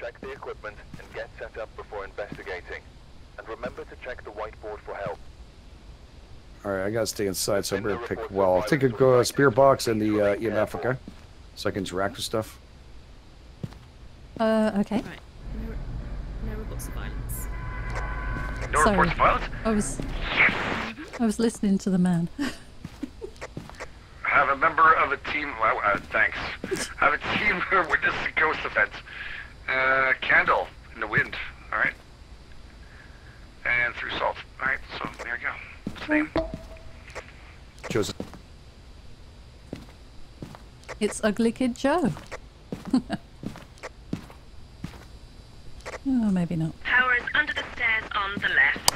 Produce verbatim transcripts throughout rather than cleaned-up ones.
Check the equipment and get set up before investigating. And remember to check the whiteboard for help. Alright, I gotta stay inside, so I'm gonna pick, well, I'll take a uh, Spirit Box and the uh, E M F, okay? So I can interact with stuff. Uh, okay. Right. No, no reports of violence. No Sorry. reports of violence? I was... I was listening to the man. Have a member of a team... Well, uh, thanks. Have a team who witnessed a ghost event. Uh, candle in the wind. Alright. And through salt. Alright, so there you go. Same. Joseph. It's Ugly Kid Joe. Oh, maybe not. Power is under the stairs on the left.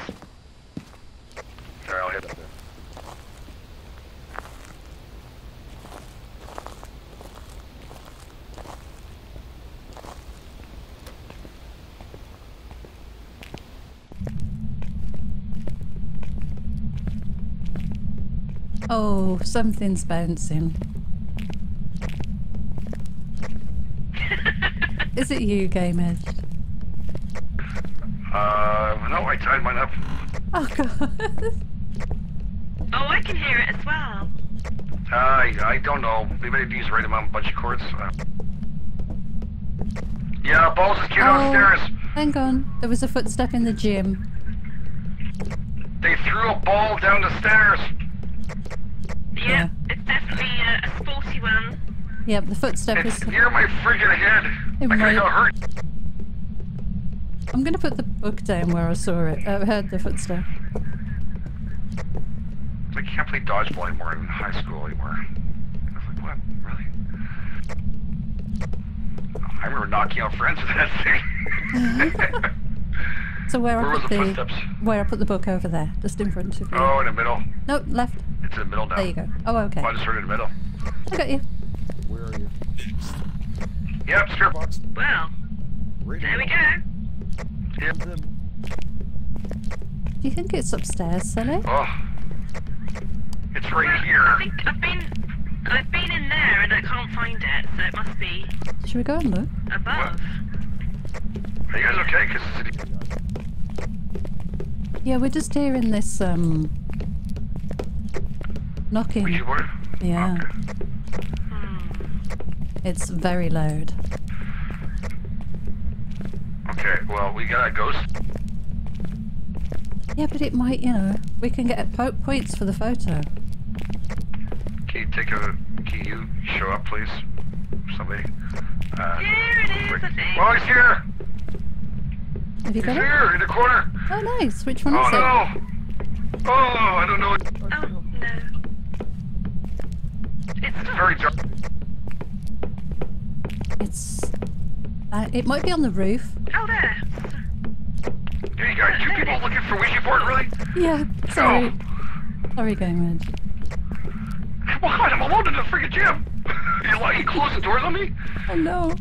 Sorry, I'll hit that there. Oh, something's bouncing. Is it you, Game Edge? Uh, no, I tied mine up. Oh, God. Oh, I can hear it as well. Uh, I, I don't know. We better use the right amount of bunch of cords. Uh, yeah, Balls is cute oh, downstairs. Hang on. There was a footstep in the gym. They threw a ball down the stairs. Yeah, yeah. It's definitely uh, a sporty one. Yep, the footstep it's is... near my friggin' head. It I might... got hurt. I'm gonna put the book down where I saw it. I heard the footstep. I can't play dodgeball anymore in high school anymore. I was like, what? Really? I remember knocking out friends with that thing. So where, where I put was the, the footsteps? Where I put the book over there, just in front of you. Oh, in the middle. No, left. It's in the middle now. There you go. Oh, okay. Oh, I just heard it in the middle. I got you. Where are you? Yep, Spirit Box. Well, there we go. Yep. Do you think it's upstairs, Sally? Oh, it's right well, here. I think I've been, I've been in there and I can't find it, so it must be. Should we go and look? Above. What? Are you guys okay? Cause yeah, we're just hearing this um knocking. Ouija board? Yeah. Okay. Hmm. It's very loud. Okay, well, we got a ghost. Yeah, but it might, you know, we can get po points for the photo. Can you take a, can you show up, please? Somebody. Uh, here it is, I think. Oh, he's here! Have you got it? He's here, in the corner! Oh, nice. Which one is it? Oh, no! Oh, I don't know. Oh, no. It's, it's very dark. It's... Uh, it might be on the roof. Oh, there. There you go. Two there people looking for Ouija board, really? Yeah. Sorry. Oh. Sorry, Game Edge. Well, God, I'm alone in the freaking gym. You like you close the doors on me? Oh, no.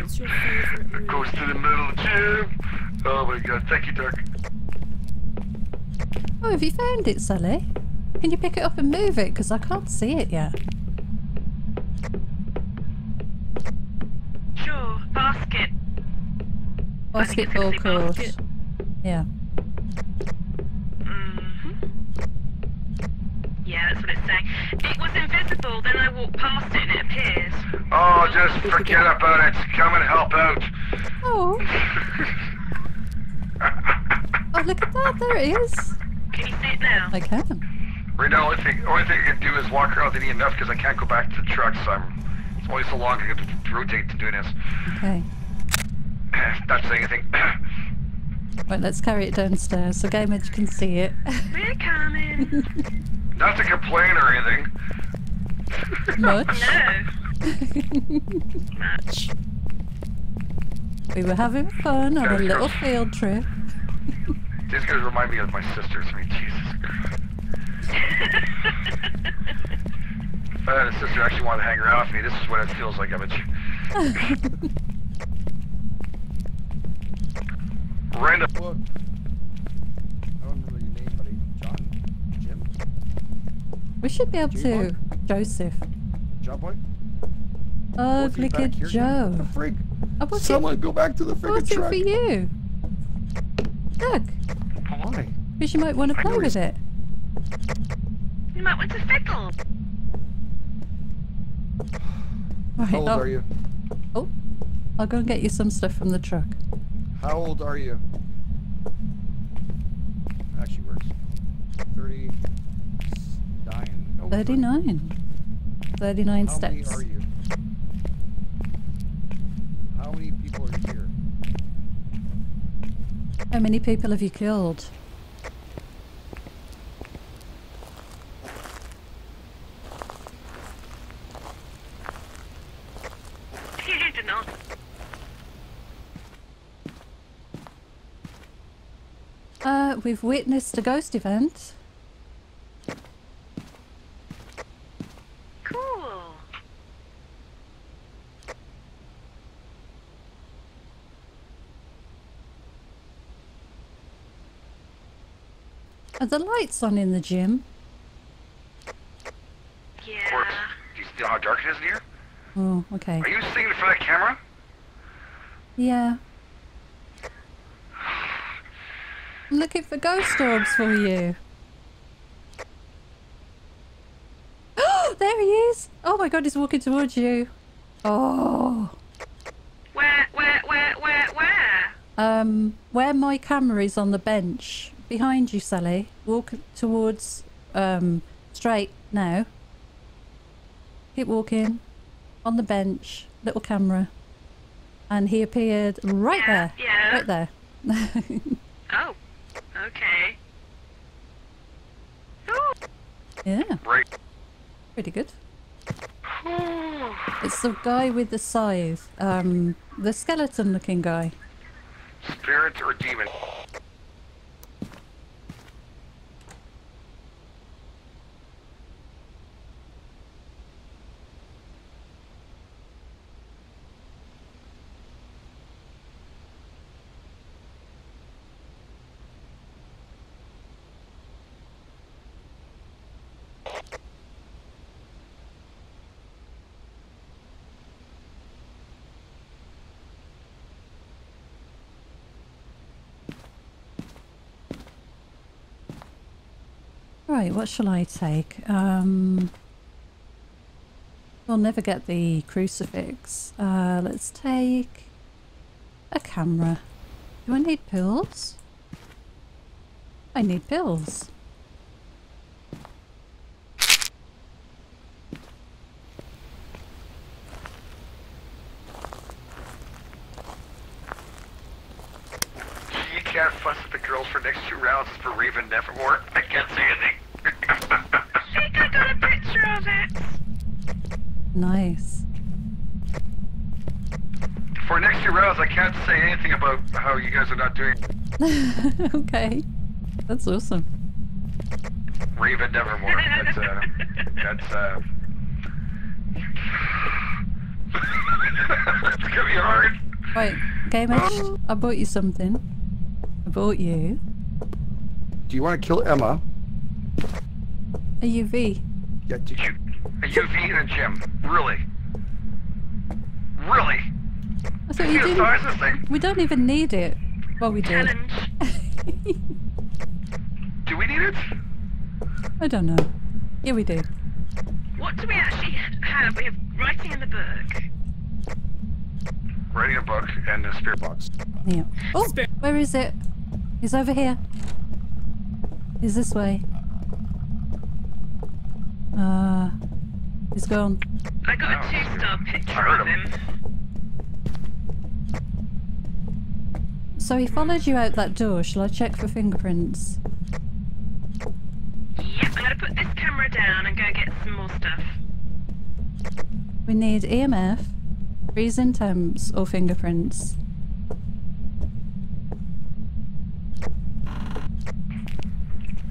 What's your favorite goes to the middle of the gym. Oh, my God. Thank you, Doug. Oh, have you found it, Sally? Can you pick it up and move it? Because I can't see it yet. Sure, basket. Basketball court. Basket. Yeah. Mm-hmm. Yeah, that's what it's saying. It was invisible, then I walked past it and it appears. Oh, just forget about it. Come and help out. Oh. Oh, look at that. There it is. Can you see it now? I can. Right now, the only, only thing I can do is walk around with the E M F because I can't go back to the trucks. So I'm, it's only so long I have to, to rotate to doing this. Okay. Not saying anything. Right, let's carry it downstairs so Game Edge can see it. We're coming. Not to complain or anything. Much? No. Much. We were having fun on a little field trip. These guys remind me of my sisters. I mean, Jesus Christ. If I had a sister actually wanted to hang around with me, this is what it feels like, Image. Random book. I don't remember your name, buddy. John? Jim? We should be able to. Joseph. Job boy? Ugly Kid Joe. What the freak? Oh, Someone it? go back to the freaking truck. What's it for you? Look. Why? Because you might want to play with it. You might want to fickle. Right, How old I'll, are you? Oh, I'll go and get you some stuff from the truck. How old are you? Actually works. Thirty. Dying. No, Thirty-nine. Thirty-nine How steps. How many are you? How many people are here? How many people have you killed? Uh, we've witnessed a ghost event. Cool. Are the lights on in the gym? Yeah. Corpse, do you see how dark it is in here? Oh, okay. Are you singing for that camera? Yeah. I'm looking for ghost orbs for you. Oh, there he is! Oh my god, he's walking towards you. Oh. Where, where, where, where, where? Um, where my camera is on the bench. Behind you, Sally. Walk towards, um, straight now. Keep walking. On the bench. Little camera. And he appeared right yeah, there. Yeah. Right there. Oh. Okay. Ooh. Yeah. Right. Pretty good. Ooh. It's the guy with the scythe. Um, the skeleton-looking guy. Spirit or demon? Right, what shall I take? Um, we'll never get the crucifix. Uh, let's take a camera. Do I need pills? I need pills. You can't fuss with the girls for next two rounds for Raven Nevermore. I can't say anything. Nice. For next few rounds, I can't say anything about how you guys are not doing. Okay, that's awesome. Raven Nevermore. That's uh, that's uh. It's gonna be hard. Right, Game Edge. I bought you something. I bought you. Do you want to kill Emma? A U V. Yeah. Did you? A U V in a gym. Really? Really? I thought you didn't. We don't even need it. Well, we do. Do we need it? I don't know. Yeah, we do. What do we actually have? We have writing in the book. Writing a book and a spirit box. Yeah. Oh, spirit. Where is it? He's over here. He's this way. Uh... He's gone. I got a two-star picture of him. So he followed you out that door. Shall I check for fingerprints? Yep, I'm going to put this camera down and go get some more stuff. We need E M F, freezing temps, or fingerprints.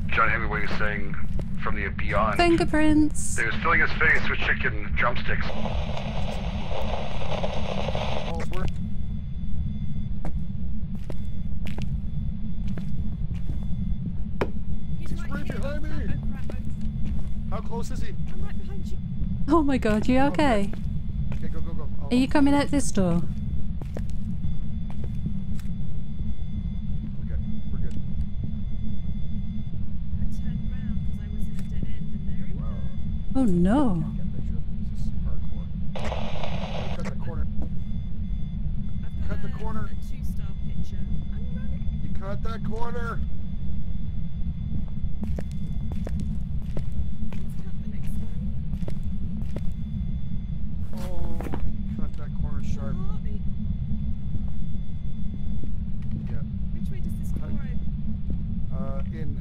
John Hemingway is saying... From the beyond. Fingerprints. He was filling his face with chicken drumsticks. He's right behind me. How close is he? I'm right behind you. Oh my god, you okay? Oh, okay, go, go, go. Oh. Are you coming out this door? We're good, we're good. I turned round because I was in a dead end and there he was. Oh no. I can't picture it. This is hardcore. Cut the corner. I've got cut the corner. A two-star picture. I'm running. You cut that corner. Sharp. Yeah. Which way does this go? Uh, in.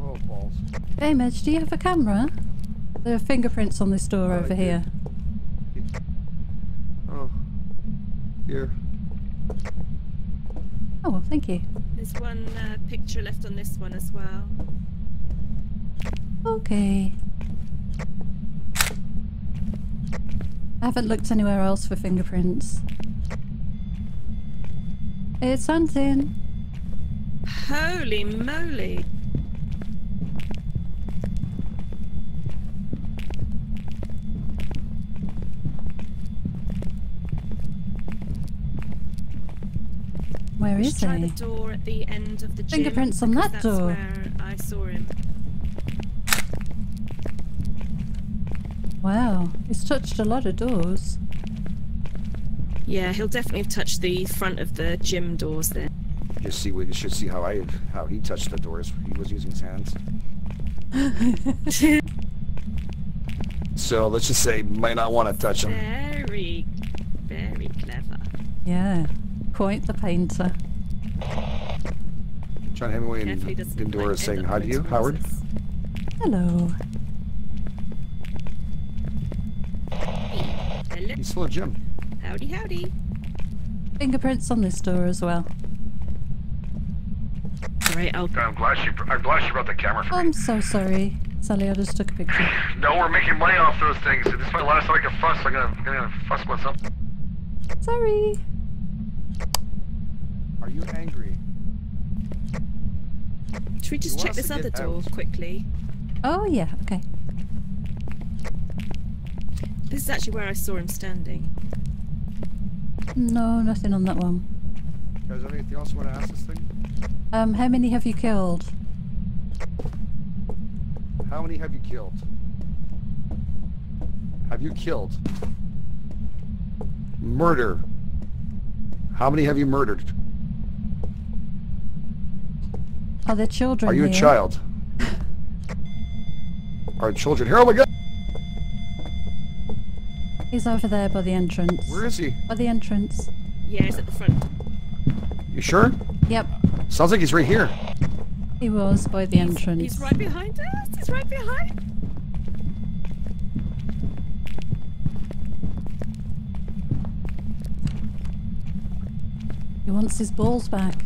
Oh, balls. Hey, Midge, do you have a camera? There are fingerprints on this door uh, over here. here. Oh. Here. Oh, well, thank you. There's one uh, picture left on this one as well. Okay. I haven't looked anywhere else for fingerprints. It's something. Holy moly. Where is he? Try the door at the end of the gym. Fingerprints on that door. Where I saw him. Wow, he's touched a lot of doors. Yeah, he'll definitely touch the front of the gym doors there. You see, we should see how I how he touched the doors. He was using his hands. So let's just say, might not want to touch him. Very, very clever. Yeah, quite the painter. John Hemingway and Dora saying, "How do you, Howard?" Hello. He's still at gym. Howdy, howdy. Fingerprints on this door as well. Great, I'll... I'm glad she, I'm glad she brought the camera for me. I'm so sorry, Sally. I just took a picture. No, we're making money off those things. This is my last time I can fuss. I'm gonna, I'm gonna fuss about something. Sorry. Are you angry? Should we just check this other door quickly? Oh yeah. Okay. This is actually where I saw him standing. No, nothing on that one. Guys, anything else you want to ask this thing? Um, how many have you killed? How many have you killed? Have you killed? Murder. How many have you murdered? Are there children Are you here? a child? Are children here? Oh my god! He's over there by the entrance. Where is he? By the entrance. Yeah, he's at the front. You sure? Yep. Sounds like he's right here. He was by the he's, entrance. He's right behind us. He's right behind. He wants his balls back.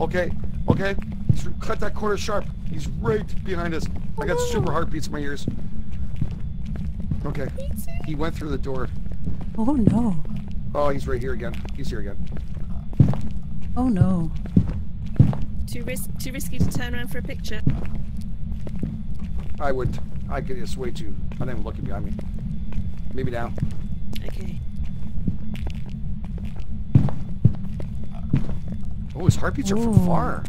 Okay, okay. He's cut that corner sharp. He's right behind us. Oh. I got super heartbeats in my ears. Okay, he went through the door. Oh no. Oh, he's right here again. He's here again. Oh no. Too risk, too risky to turn around for a picture. I would. I could just way too. I'm not even looking behind me. Maybe now. Okay. Oh, his heartbeats Ooh. are from far.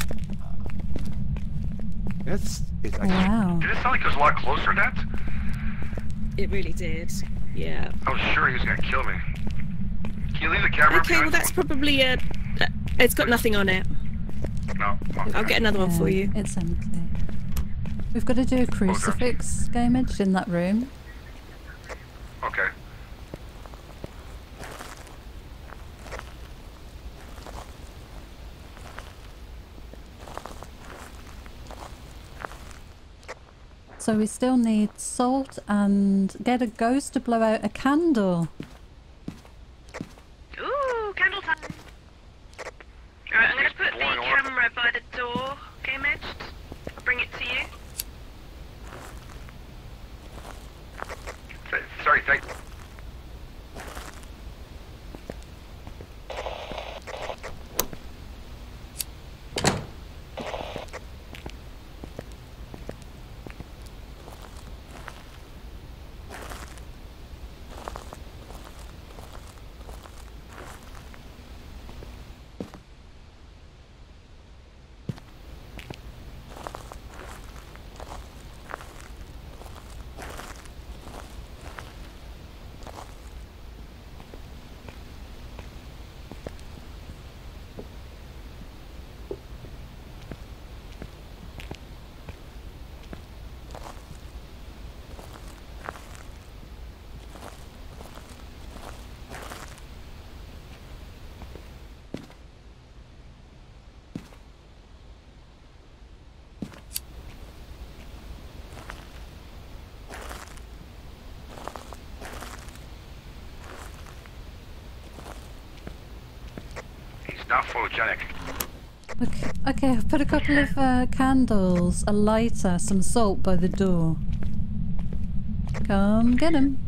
It's. It, I wow. Did it sound like there's a lot closer to that? It really did, yeah. I was sure he was gonna kill me. Can you leave the camera? Okay, well that's probably a... Uh, it's got nothing on it. No, okay. I'll get another yeah, one for you. It's empty. We've got to do a crucifix okay. game edged in that room. Okay. So we still need salt and get a ghost to blow out a candle. Ooh, candle time. Alright, I'm going to put the camera by the door, okay, Midge? I'll bring it to you. Sorry, thank you. Not photogenic. Okay, okay, I've put a couple of uh, candles, a lighter, some salt by the door. Come get him.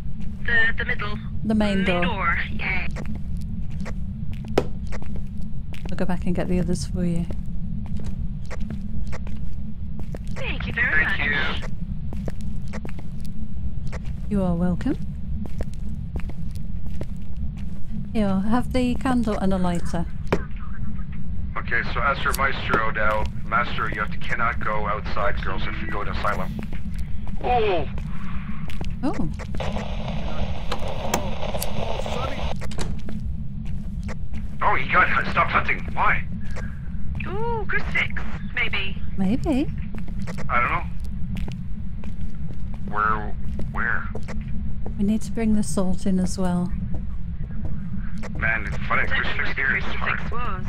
The, the middle. The main, main door. door. Yeah. I'll go back and get the others for you. Thank you very Thank much. You. You are welcome. Here, have the candle and a lighter. Okay, so as your maestro now, master, you have to cannot go outside, girls, if you go to asylum. Oh! Oh. Oh, he got stopped hunting. Why? Ooh, good six, maybe. Maybe. I don't know. Where, where? We need to bring the salt in as well. Man, it's funny. Crucifix like like here is hard. Was.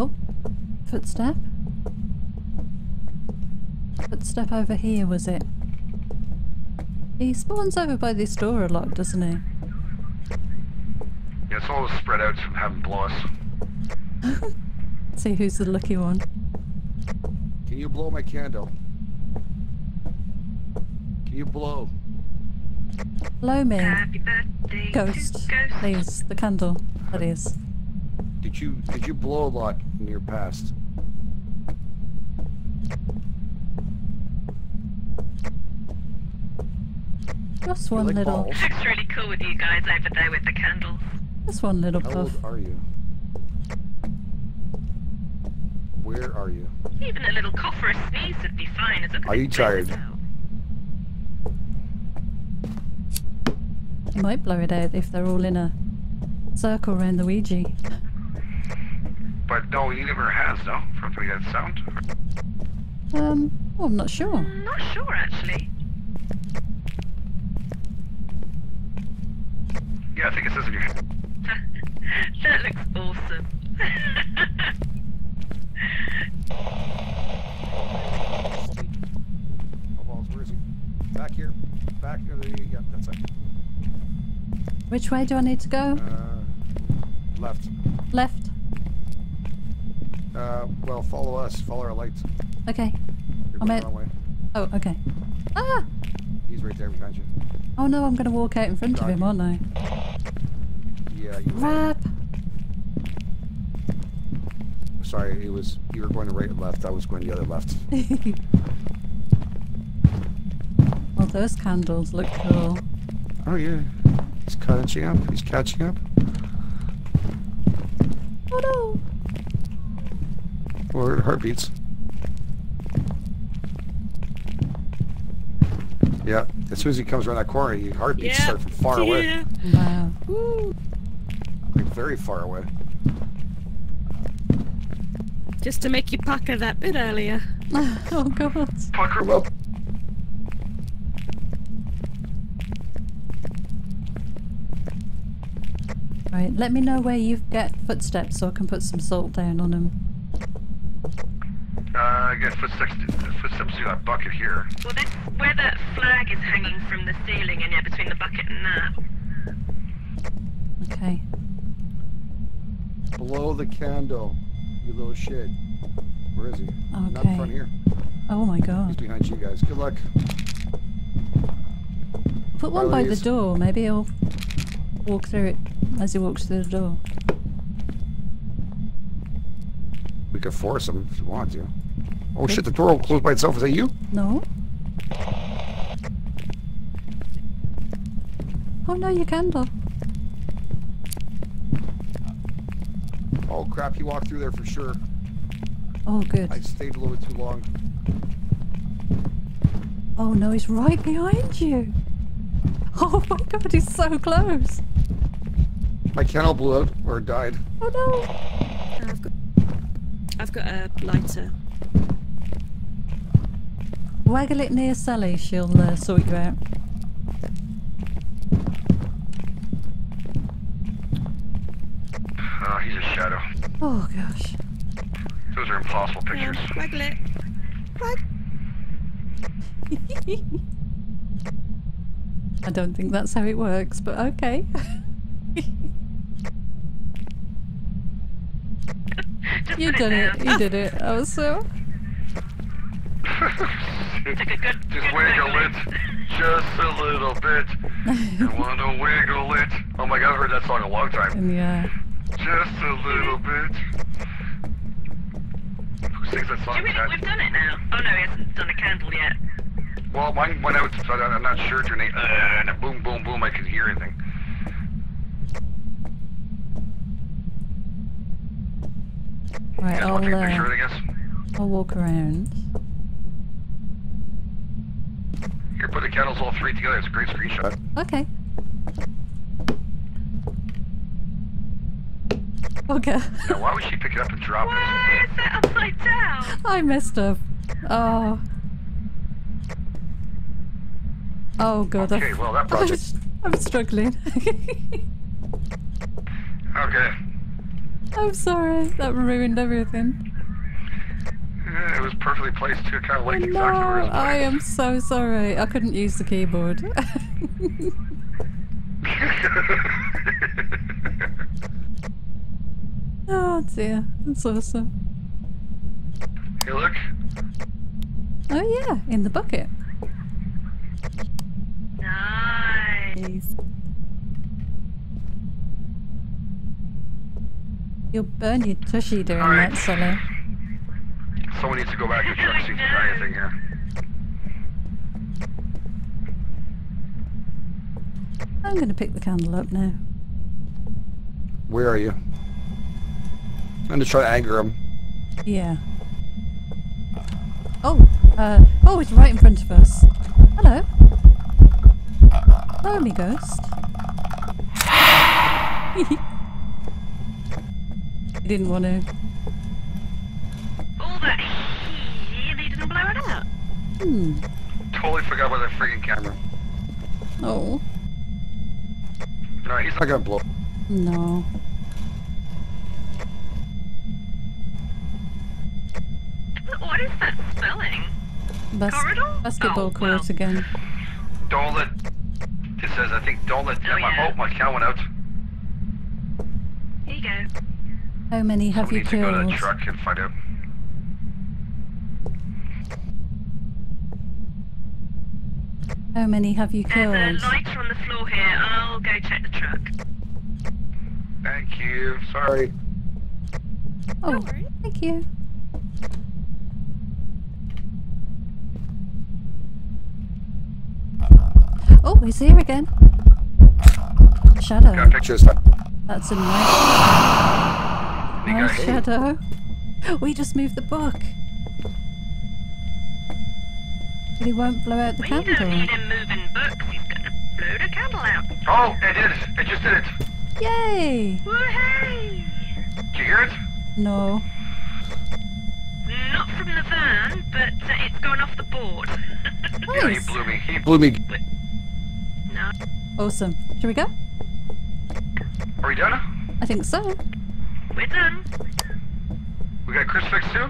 Oh, footstep. Footstep over here, was it? He spawns over by this door a lot, doesn't he? Yeah, it's all spread out from having blow us. See who's the lucky one. Can you blow my candle? Can you blow? Blow me. Happy birthday. Ghost. Ghost. Please, the candle. That is. Did you did you blow a lot in your past? Just one like little. Balls. It looks really cool with you guys over there with the candles. Just one little puff. How old are you? Where are you? Even a little cough or a sneeze would be fine. As are you tired? You might blow it out if they're all in a circle around the Ouija. But no, he never has, no? From that sound? Um, well, I'm not sure. I'm not sure, actually. Yeah, I think it says in your head. That looks awesome. Oh, balls, where is he? Back here. Back to the... yeah, that's it. Which way do I need to go? Uh, left. Left? Uh, well, follow us. Follow our lights. Okay. You're I'm going at... the wrong way. Oh, okay. Ah! He's right there behind you. Oh no, I'm going to walk out in front Dog. of him, aren't I? Yeah, you Crap! Sorry, it was... you were going to right and left. I was going the other left. Well, those candles look cool. Oh yeah. He's catching up. He's catching up. Oh no! Or heartbeats. Yeah, as soon as he comes around that corner, your heartbeats yeah. start from far away. Yeah. Wow. Woo. Like very far away. Just to make you pucker that bit earlier. Oh god. Pucker well. Right, let me know where you've got footsteps so I can put some salt down on them. Uh, I got footsteps, footsteps through that bucket here. Well, that's where that flag is hanging from the ceiling in there, between the bucket and that. Okay. Blow the candle, you little shit. Where is he? Okay. Not in front here. Oh my god. He's behind you guys. Good luck. Put one by the door, maybe he'll walk through it as he walks through the door. We could force him if you want to. Oh shit, the door will close by itself. Is that you? No. Oh no, your candle. Oh crap, he walked through there for sure. Oh good. I stayed a little bit too long. Oh no, he's right behind you. Oh my god, he's so close. My candle blew out or died. Oh no. I've got I've got a lighter. Waggle it near Sally, she'll uh, sort you out. Oh, he's a shadow. Oh gosh. Those are impossible pictures. Yeah, waggle it. Wag I don't think that's how it works, but okay. You did it, you did it, also. Take a good, just good wiggle wiggle. It, just a little bit. You wanna wiggle it. Oh my god, I've heard that song a long time. Yeah. Just a little bit. Who sings that song? Do you mean we've done it now? Oh no, he hasn't done a candle yet. Well, mine went out, so I'm not sure your name. Uh, and a boom, boom, boom, I couldn't hear anything. Right, I'll, uh, picture, I guess. I'll walk around. Here, put the candles all three together. It's a great screenshot. Okay. Okay. Now, why would she pick it up and drop it? Why is that upside down? I messed up. Oh. Oh god. Okay, well, that project. I'm struggling. Okay. I'm sorry. That ruined everything. Yeah, it was perfectly placed too, kind of like exactly where it was. I am so sorry. I couldn't use the keyboard. Oh dear, that's awesome. Hey, look. Oh yeah, in the bucket. Nice. You'll burn your tushy during right. that, Sully. Someone needs to go back and check see if there's anything here. I'm going to pick the candle up now. Where are you? I'm going to try to anger him. Yeah. Oh, uh, oh, it's right in front of us. Hello. Hello, me ghost. Didn't want to. All that he, they didn't blow it up. Hmm. Totally forgot about that freaking camera. Oh. No, he's not gonna blow. No. What is that spelling? Bas Corridor? Basketball oh, court well. Again. Don't let. It says, I think, don't let. Oh, yeah. my, oh, my cow went out. Here you go. How many have you killed? I need to go to the truck and find out. How many have you killed? There's a lighter on the floor here. I'll go check the truck. Thank you. Sorry. Oh, no worries. Thank you. Oh, he's here again. Shadow. Got pictures. That's a nice. Oh, Shadow. We just moved the book. But he won't blow out the well, candle. We don't need him moving books. He's gonna blow the candle out. Oh, it did it. It just did it. Yay! Woohoo! Did you hear it? No. Not from the van, but uh, it's gone off the board. Nice. Yeah, he blew me. He blew me. No. Awesome. Shall we go? Are we done? I think so. We're done. We got a crucifix too?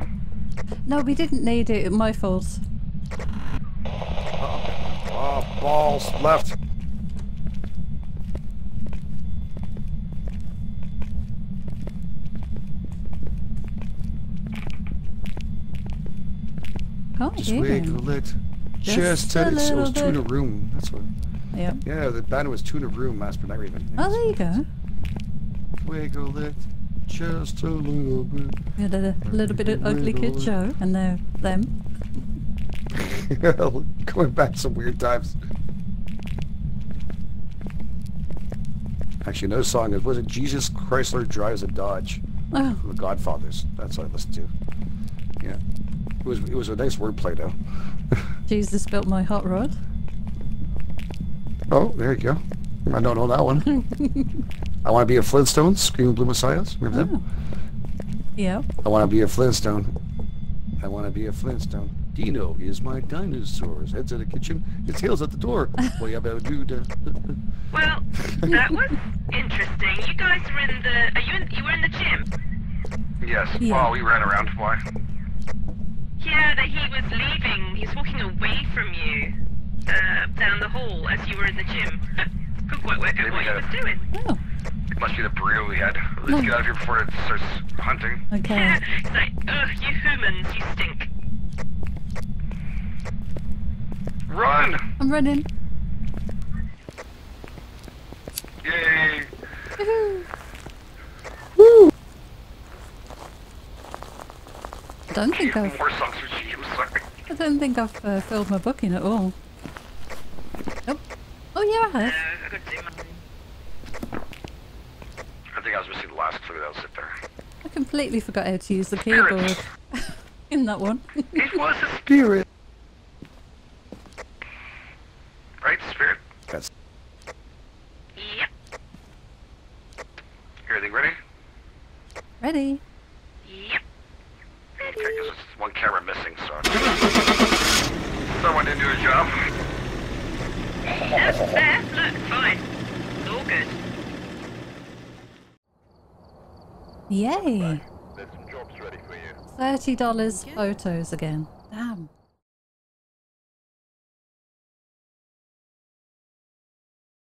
No, we didn't need it. My fault. Oh, oh balls left. Can't Just wiggle it. Just said it was bit. Tuna room. That's what. Yep. Yeah, the band was Tuna Room last but not even. Oh, there you go. Wiggle it. Just a little bit. We had a, a little bit of Ugly Kid Joe and they're them. Going back some weird times. Actually, no song. It was it Jesus Chrysler Drives a Dodge. Oh. From the Godfathers. That's what I listened to. Yeah. It was it was a nice wordplay though. Jesus built my hot rod. Oh, there you go. I don't know that one. I want to be a Flintstone, Screaming Blue Messiahs. Remember oh. them? Yeah. I want to be a Flintstone. I want to be a Flintstone. Dino is my dinosaur. His head's in the kitchen, his tail's at the door. Well, yeah, better do that. Well, that was interesting. You guys were in the. Are you in, you were in the gym? Yes. Yeah. Well, we ran around. Why? Yeah, that he was leaving. He's walking away from you. uh, down the hall as you were in the gym. Couldn't quite work out what you were doing. Oh. It must be the burrito we had. Let's no. get out of here before it starts hunting. Okay. Yeah, it's like, ugh, you humans, you stink. Run! I'm running. Yay! Woohoo! Woo! I don't think I've... More songs for you, I'm sorry. I don't think I've uh, filled my book in at all. Nope. Oh yeah, I have. Uh, I got to do mine. I think I was missing the last clue that was it there. I completely forgot how to use the spirit. keyboard. In that one. It was a spirit! Right, spirit? That's... Yep. Everything ready? Ready. Yep. Ready. Okay, because there's one camera missing, so... Someone didn't do his job. That's fair. Look, fine. It's all good. Yay. Right. There's some jobs ready for you. thirty dollars photos again.